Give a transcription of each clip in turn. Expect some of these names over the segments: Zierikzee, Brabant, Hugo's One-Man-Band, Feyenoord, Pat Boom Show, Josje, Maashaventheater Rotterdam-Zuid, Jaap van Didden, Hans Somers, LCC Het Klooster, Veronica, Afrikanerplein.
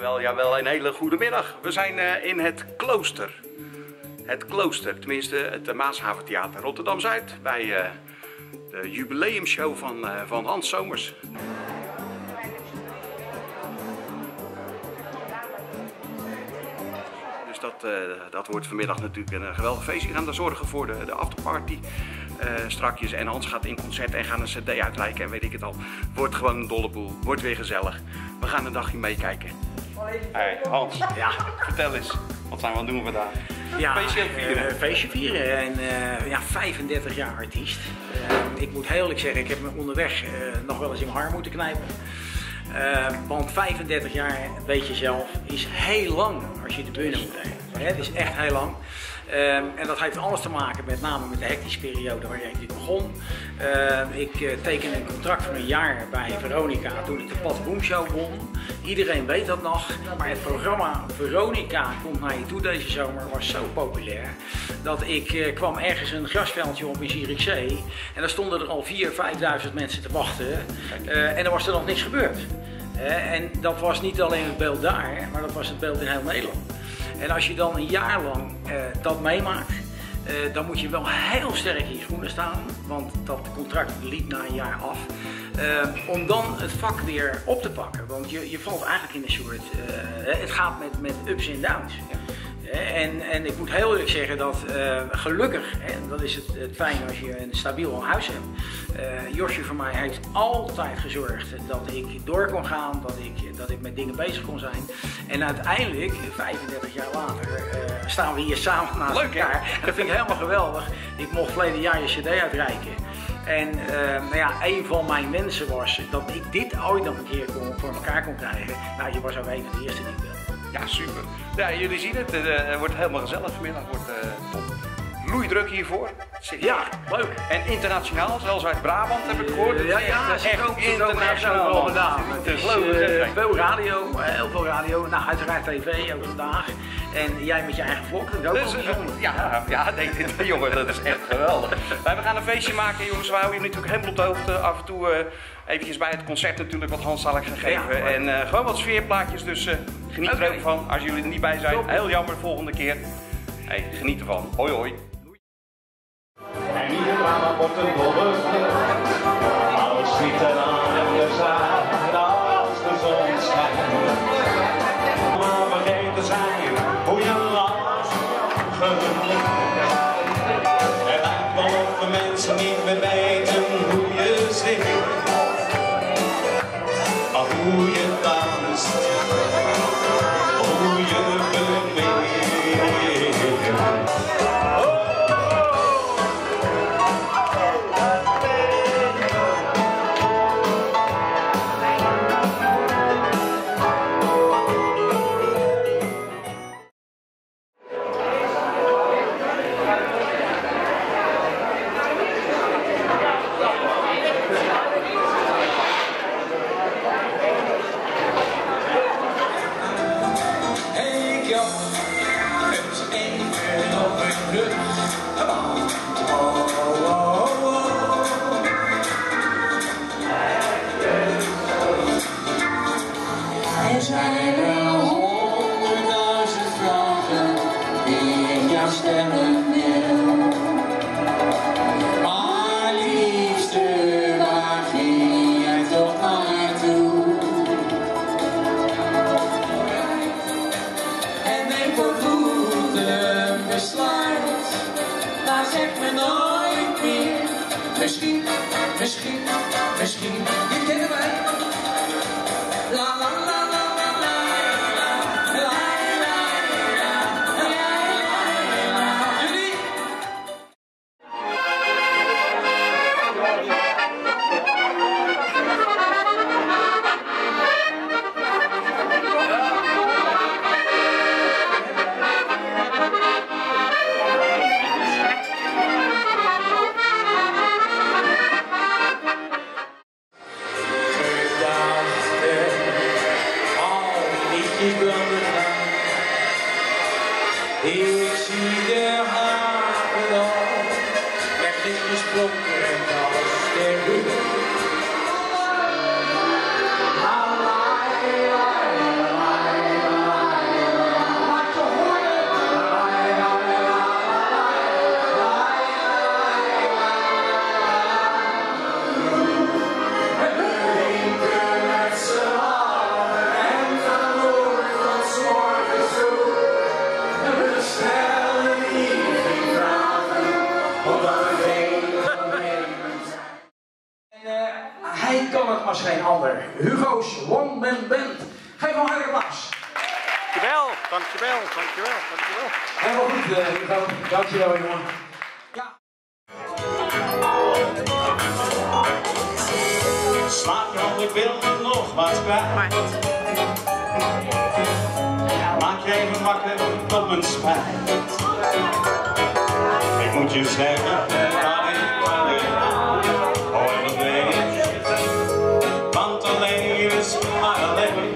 jawel, jawel. Een hele goede middag. We zijn in het klooster. Het klooster, tenminste het Maashaventheater Rotterdam-Zuid. Bij de jubileumshow van Hans Somers. Dus dat wordt vanmiddag natuurlijk een geweldig feestje. We gaan daar zorgen voor de afterparty. Strakjes en Hans gaat in concert en gaan een cd uitreiken en weet ik het al. Wordt gewoon een dolle boel, wordt weer gezellig. We gaan een dagje meekijken. Hey, Hans, ja, vertel eens, wat zijn we aan het doen vandaag? Ja, feestje vieren en ja, 35 jaar artiest. Ik moet heel eerlijk zeggen, ik heb me onderweg nog wel eens in mijn haar moeten knijpen. Want 35 jaar, weet je zelf, is heel lang als je de bühne moet heen. Het is echt heel lang. En dat heeft alles te maken met name met de hectische periode waarin ik dit begon. Ik tekende een contract van een jaar bij Veronica toen ik de Pat Boom Show won. Iedereen weet dat nog, maar het programma Veronica komt naar je toe deze zomer was zo populair. Dat ik kwam ergens een grasveldje op in Zierikzee en daar stonden er al 4.000, 5.000 mensen te wachten. En er was er nog niks gebeurd. En dat was niet alleen het beeld daar, maar dat was het beeld in heel Nederland. En als je dan een jaar lang dat meemaakt, dan moet je wel heel sterk in je schoenen staan, want dat contract liep na een jaar af. Om dan het vak weer op te pakken, want je valt eigenlijk in een soort, het gaat met ups en downs. Ja. En ik moet heel eerlijk zeggen dat gelukkig, en dat is het fijn als je een stabiel huis hebt. Josje voor mij heeft altijd gezorgd dat ik door kon gaan, dat ik met dingen bezig kon zijn. En uiteindelijk, 35 jaar later, staan we hier samen naast elkaar. Dat vind ik helemaal geweldig. Ik mocht verleden jaar je cd uitreiken. En nou ja, een van mijn wensen was dat ik dit ooit nog een keer voor elkaar kon krijgen. Nou, je was ook een van de eerste die ik wilde. Ja, super. Ja, jullie zien het. Het wordt helemaal gezellig vanmiddag. Het wordt top. Loeidruk hiervoor. Ja, leuk. En internationaal, zelfs uit Brabant heb ik gehoord. Ja, echt, echt ook internationaal gedaan. Het is veel radio, heel veel radio. Nou, uiteraard tv ook vandaag. En jij met je eigen vlog, dat is ook bijzonder. Ja, nee, jongen, dat is echt geweldig. We gaan een feestje maken, jongens. We houden jullie natuurlijk helemaal op de hoogte. Af en toe eventjes bij het concert natuurlijk wat Hans zal ik gaan geven. Ja, en gewoon wat sfeerplaatjes, dus geniet er ook van. Als jullie er niet bij zijn, heel jammer, volgende keer. Hey, geniet ervan. Hoi, hoi. En ieder Brabant wordt een dolle sneeuw. Alles schiet er aan en we zagen als de zon schijnt. Maar vergeten zijn hoe je lacht. Het lijkt wel of de mensen niet meer weten hoe je zit. Of hoe je danst. Hoe je beweegt. Misschien, dit kennen wij. La la la la la la la la la la la la la. Jullie? was geen ander. Hugo's One-Man-Band. Geef hem een harde applaus. Dankjewel, dankjewel, dankjewel, dankjewel. Helemaal goed, Hugo. Dankjewel, jongen. Ja. Slaap je handen, ik wil me nog wat kwijt. Maak je even wakker tot mijn spijt. Ik moet je zeggen dat ik hoor wat weet. Want alleen is maar alleen.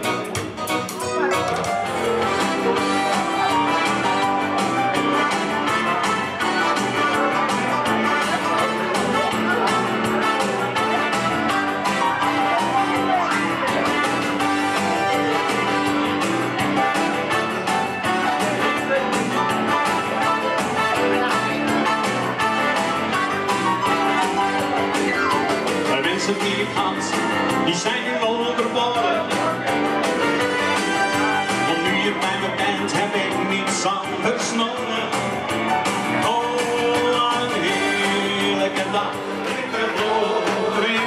Hans, die zijn nu onderboren. Want nu je bij me bent, heb ik niets anders nodig. Oh, een heerlijke dag in de gloria,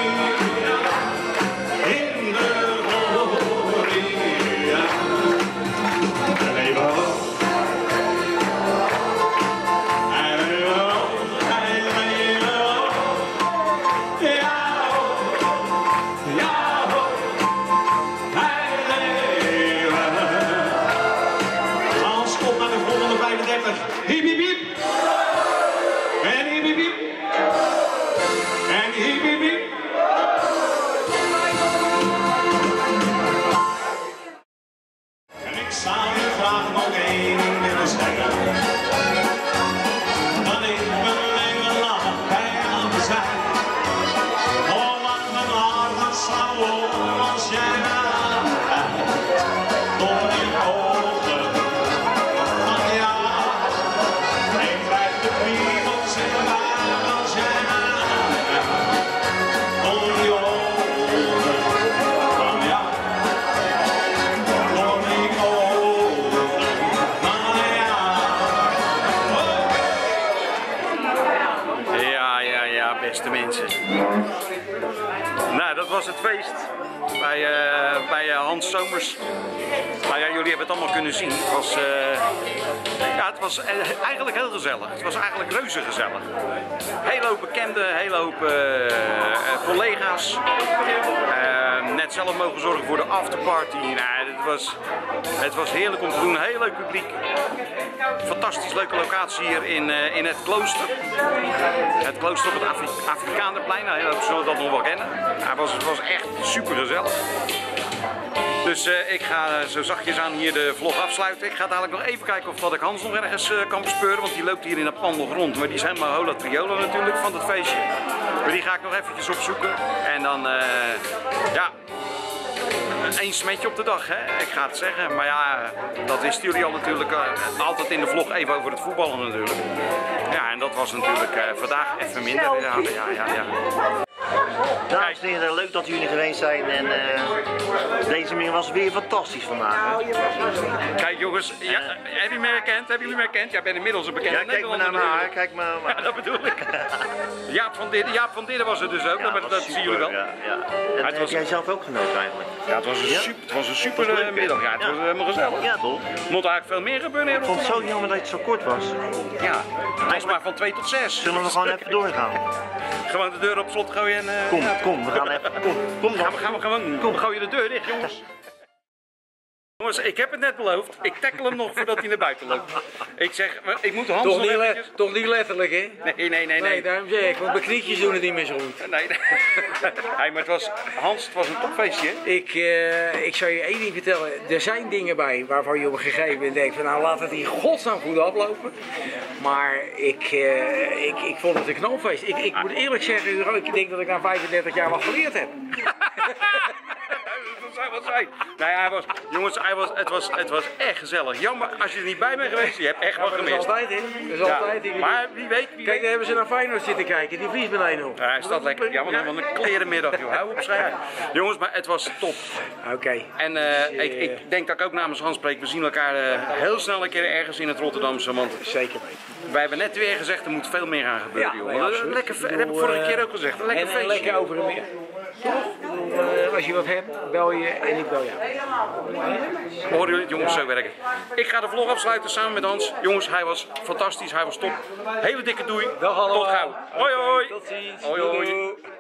in de gloria. En even op, en even op, en even op. Ja. Beste mensen. Nou, dat was het feest bij Hans Somers. Nou ja, jullie hebben het allemaal kunnen zien. Het was, het was eigenlijk heel gezellig. Het was eigenlijk reuze gezellig. Hele hoop bekenden, hele hoop collega's. Net zelf mogen zorgen voor de afterparty. Nou, het was heerlijk om te doen. Heel leuk publiek. Fantastisch leuke locatie hier in het klooster. Het klooster op het Afrikanerplein. Nou, heel veel zullen dat nog wel kennen. Nou, het was echt super gezellig. Dus ik ga zo zachtjes aan hier de vlog afsluiten. Ik ga dadelijk nog even kijken of dat ik Hans nog ergens kan bespeuren. Want die loopt hier in dat pand nog rond. Maar die is helemaal hola triola natuurlijk van het feestje. Maar die ga ik nog eventjes opzoeken. En dan, ja... Eén smetje op de dag, hè? Ik ga het zeggen. Maar ja, dat wisten jullie al natuurlijk. Altijd in de vlog even over het voetballen natuurlijk. Ja, en dat was natuurlijk vandaag even minder. Ja. Dames en heren, leuk dat jullie geweest zijn en deze middag was weer fantastisch vandaag. Hè? Kijk jongens, ja, hebben jullie me herkend? Jij bent inmiddels een bekende Nederlander. Kijk maar naar haar. Ja, dat bedoel ik. Jaap van Didden was er dus ook, ja, dat zien jullie wel. Ja. En heb jij zelf ook genoten eigenlijk? Ja, het was een super middag. Ja, het was helemaal gezellig. Ja, toch? Er moet eigenlijk veel meer gebeuren. Ik vond het zo jammer dat het zo kort was. Ja, het was maar van 2 tot 6. Zullen we gewoon even doorgaan? Gewoon de deur op slot gooien en... Kom, we gaan even. Kom, gooi je de deur dicht, jongens. Jongens, ik heb het net beloofd. Ik tackle hem nog voordat hij naar buiten loopt. Ik zeg, ik moet Hans nog eventjes... Toch niet letterlijk, hè? Nee. Daarom zeg ik, want mijn knietjes doen het niet meer zo goed. Nee. Hey, maar het was, Hans, het was een topfeestje, hè? Ik zou je één ding vertellen. Er zijn dingen bij waarvan je op een gegeven moment denkt van... Nou, laat het in godsnaam goed aflopen. Maar ik vond het een knalfeest. Ik moet eerlijk zeggen, ik denk dat ik na 35 jaar wat geleerd heb. Dat zou wat zijn. Nee, het was echt gezellig. Jammer, als je er niet bij bent geweest, je hebt echt wat gemist. Dat is altijd, hè? Ja, maar wie weet. Kijk, daar hebben ze naar Feyenoord zitten kijken. Die vries beneden op. Ja, hij staat lekker. Ja, want dan een klerenmiddag, joh. Hou op, schrijf. Jongens, maar het was top. Oké. En ik denk dat ik ook namens Hans spreek. We zien elkaar heel snel een keer ergens in het Rotterdamse. Want zeker weten. Wij hebben net weer gezegd, er moet veel meer aan gebeuren, joh. We hebben vorige keer ook gezegd. Lekker feestje. Lekker over en weer. Als je wat hebt, bel je en ik bel jou. We horen jullie jongens zo werken. Ik ga de vlog afsluiten samen met Hans. Jongens, hij was fantastisch, hij was top. Hele dikke doei. Dag, hallo. Tot gauw. Hoi hoi. Tot ziens. Hoi hoi.